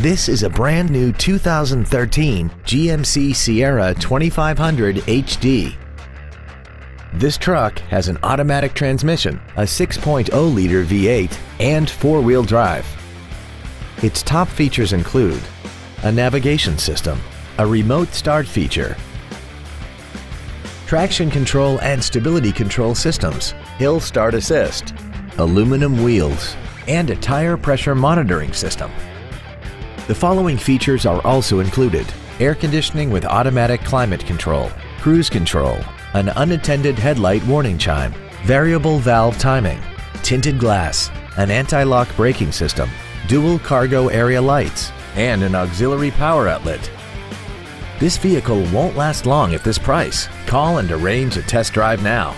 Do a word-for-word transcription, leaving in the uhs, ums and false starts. This is a brand new two thousand thirteen G M C Sierra twenty-five hundred H D. This truck has an automatic transmission, a six point oh liter V eight, and four-wheel drive. Its top features include a navigation system, a remote start feature, traction control and stability control systems, hill start assist, aluminum wheels, and a tire pressure monitoring system. The following features are also included: air conditioning with automatic climate control, cruise control, an unattended headlight warning chime, variable valve timing, tinted glass, an anti-lock braking system, dual cargo area lights, and an auxiliary power outlet. This vehicle won't last long at this price. Call and arrange a test drive now.